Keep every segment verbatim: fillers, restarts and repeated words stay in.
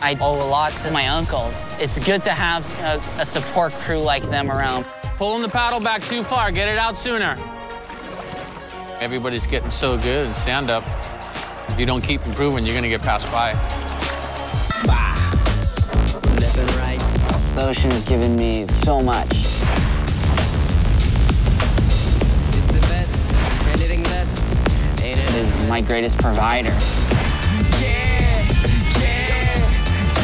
I owe a lot to my uncles. It's good to have a, a support crew like them around. Pulling the paddle back too far, get it out sooner. Everybody's getting so good in stand-up. If you don't keep improving, you're gonna get passed by. Bah. Left and right. The ocean has given me so much. It's the best, anything less. It is my greatest provider. Yeah, yeah,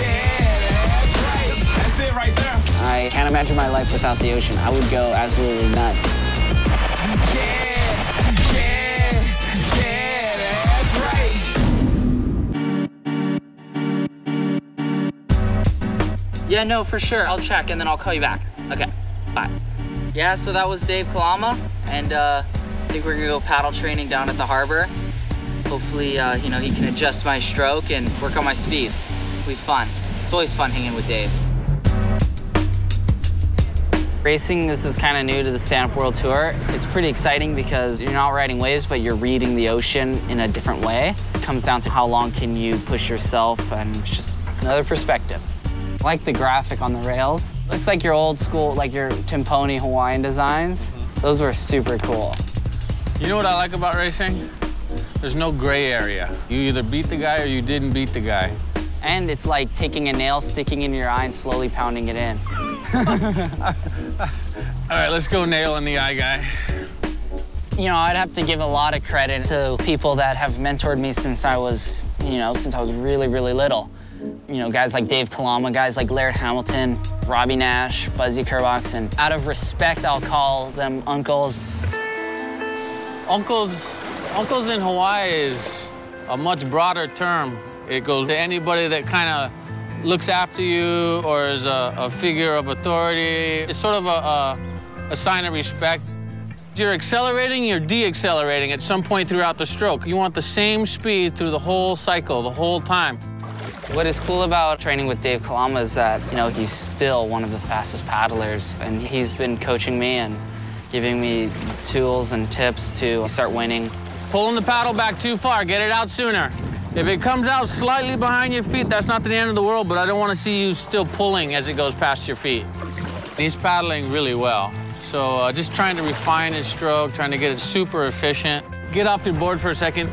yeah, that's right. That's it right there. I can't imagine my life without the ocean. I would go absolutely nuts. Yeah. Yeah, no, for sure. I'll check, and then I'll call you back. Okay, bye. Yeah, so that was Dave Kalama, and uh, I think we're gonna go paddle training down at the harbor. Hopefully, uh, you know, he can adjust my stroke and work on my speed. It'll be fun. It's always fun hanging with Dave. Racing, this is kind of new to the Stand-Up World Tour. It's pretty exciting because you're not riding waves, but you're reading the ocean in a different way. It comes down to how long can you push yourself, and it's just another perspective. I like the graphic on the rails. Looks like your old school, like your Timponi Hawaiian designs. Those were super cool. You know what I like about racing? There's no gray area. You either beat the guy or you didn't beat the guy. And it's like taking a nail, sticking in your eye, and slowly pounding it in. All right, let's go nail in the eye guy. You know, I'd have to give a lot of credit to people that have mentored me since I was, you know, since I was really, really little. You know, guys like Dave Kalama, guys like Laird Hamilton, Robby Naish, Buzzy Kerbox, and out of respect, I'll call them uncles. Uncles, uncles in Hawaii is a much broader term. It goes to anybody that kind of looks after you or is a, a figure of authority. It's sort of a, a, a sign of respect. You're accelerating, you're deaccelerating at some point throughout the stroke. You want the same speed through the whole cycle, the whole time. What is cool about training with Dave Kalama is that, you know, he's still one of the fastest paddlers, and he's been coaching me and giving me tools and tips to start winning. Pulling the paddle back too far, get it out sooner. If it comes out slightly behind your feet, that's not the end of the world, but I don't want to see you still pulling as it goes past your feet. He's paddling really well, so uh, just trying to refine his stroke, trying to get it super efficient. Get off your board for a second,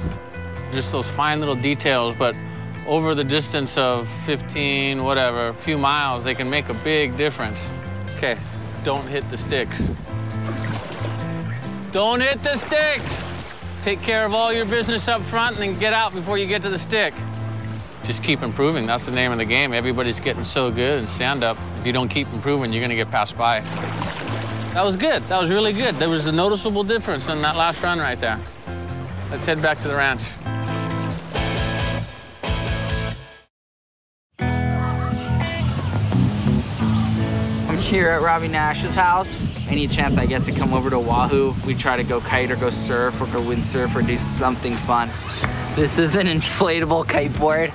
just those fine little details, but over the distance of fifteen, whatever, a few miles, they can make a big difference. Okay, don't hit the sticks. Don't hit the sticks! Take care of all your business up front and then get out before you get to the stick. Just keep improving, that's the name of the game. Everybody's getting so good in stand-up. If you don't keep improving, you're gonna get passed by. That was good, that was really good. There was a noticeable difference in that last run right there. Let's head back to the ranch. Here at Robby Naish's house. Any chance I get to come over to Oahu, we try to go kite or go surf or go windsurf or do something fun. This is an inflatable kiteboard,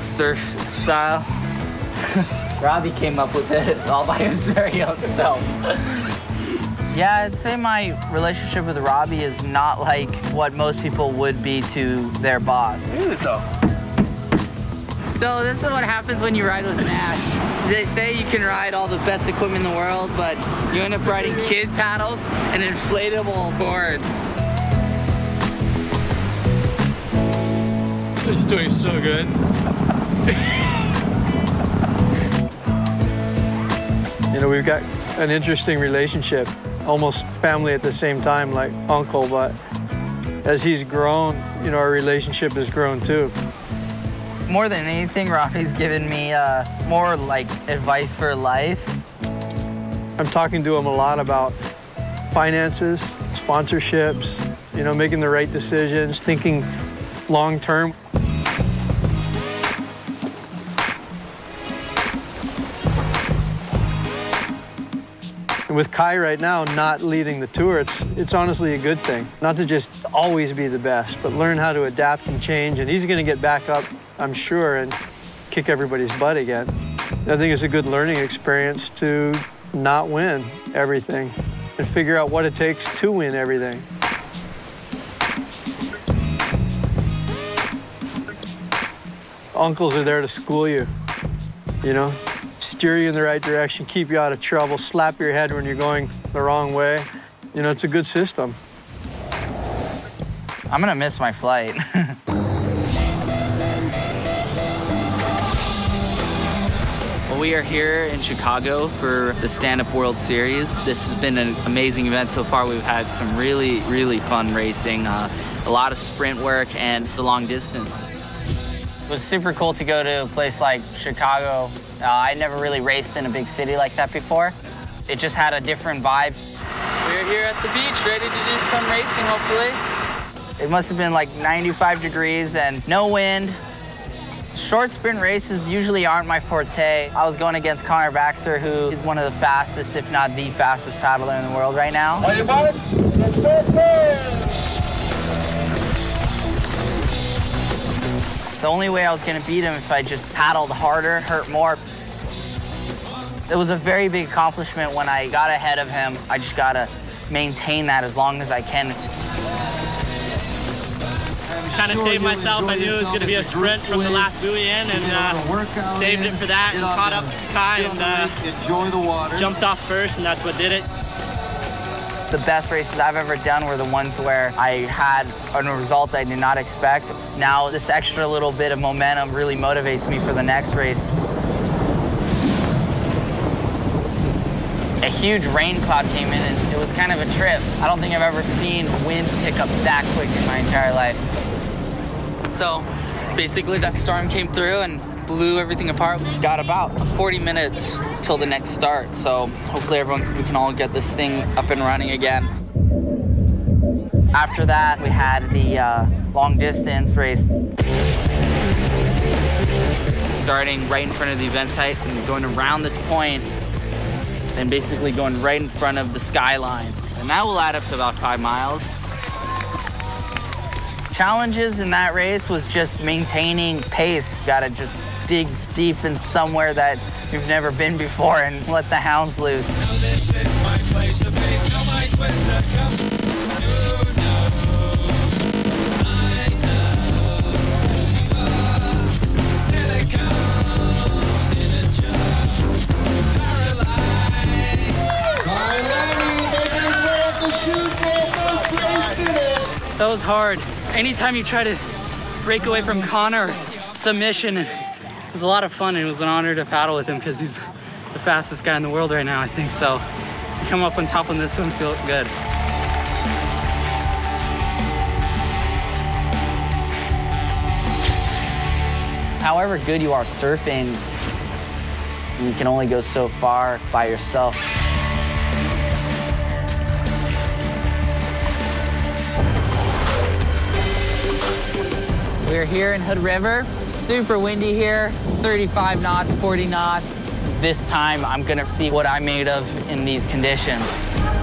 surf style. Robbie came up with it all by his very own self. Yeah, I'd say my relationship with Robbie is not like what most people would be to their boss. Dude, though. So this is what happens when you ride with Naish. They say you can ride all the best equipment in the world, but you end up riding kid paddles and inflatable boards. He's doing so good. You know, we've got an interesting relationship, almost family at the same time, like uncle, but as he's grown, you know, our relationship has grown too. More than anything, Robbie's given me uh, more like advice for life. I'm talking to him a lot about finances, sponsorships, you know, making the right decisions, thinking long term. And with Kai right now not leading the tour, it's, it's honestly a good thing. Not to just always be the best, but learn how to adapt and change, and he's gonna get back up, I'm sure, and kick everybody's butt again. I think it's a good learning experience to not win everything and figure out what it takes to win everything. Uncles are there to school you. you know, steer you in the right direction, keep you out of trouble, slap your head when you're going the wrong way. You know, it's a good system. I'm gonna miss my flight. Well, we are here in Chicago for the Stand-Up World Series. This has been an amazing event so far. We've had some really, really fun racing, uh, a lot of sprint work and the long distance. It was super cool to go to a place like Chicago. Uh, I never really raced in a big city like that before. It just had a different vibe. We're here at the beach, ready to do some racing, hopefully. It must have been like ninety-five degrees and no wind. Short sprint races usually aren't my forte. I was going against Connor Baxter, who is one of the fastest, if not the fastest paddler in the world right now. Are you about it? Let's go, go! The only way I was going to beat him if I just paddled harder, hurt more. It was a very big accomplishment when I got ahead of him. I just got to maintain that as long as I can. I'm trying to save myself. I knew it was going to be a sprint from the last buoy in, and uh, saved it for that and caught up to Kai and uh, jumped off first, and that's what did it. The best races I've ever done were the ones where I had a result I did not expect. Now this extra little bit of momentum really motivates me for the next race. A huge rain cloud came in and it was kind of a trip. I don't think I've ever seen wind pick up that quick in my entire life. So basically that storm came through and blew everything apart. We got about forty minutes till the next start, so hopefully everyone we can all get this thing up and running again. After that, we had the uh, long distance race. Starting right in front of the event site and going around this point, and basically going right in front of the skyline. And that will add up to about five miles. Challenges in that race was just maintaining pace. You gotta just dig deep in somewhere that you've never been before and let the hounds loose. That was hard. Anytime you try to break away from Connor, submission. It was a lot of fun, and it was an honor to paddle with him because he's the fastest guy in the world right now, I think. So to come up on top on this one feels good. However good you are surfing, you can only go so far by yourself. We're here in Hood River, super windy here, thirty-five knots, forty knots. This time I'm gonna see what I'm made of in these conditions.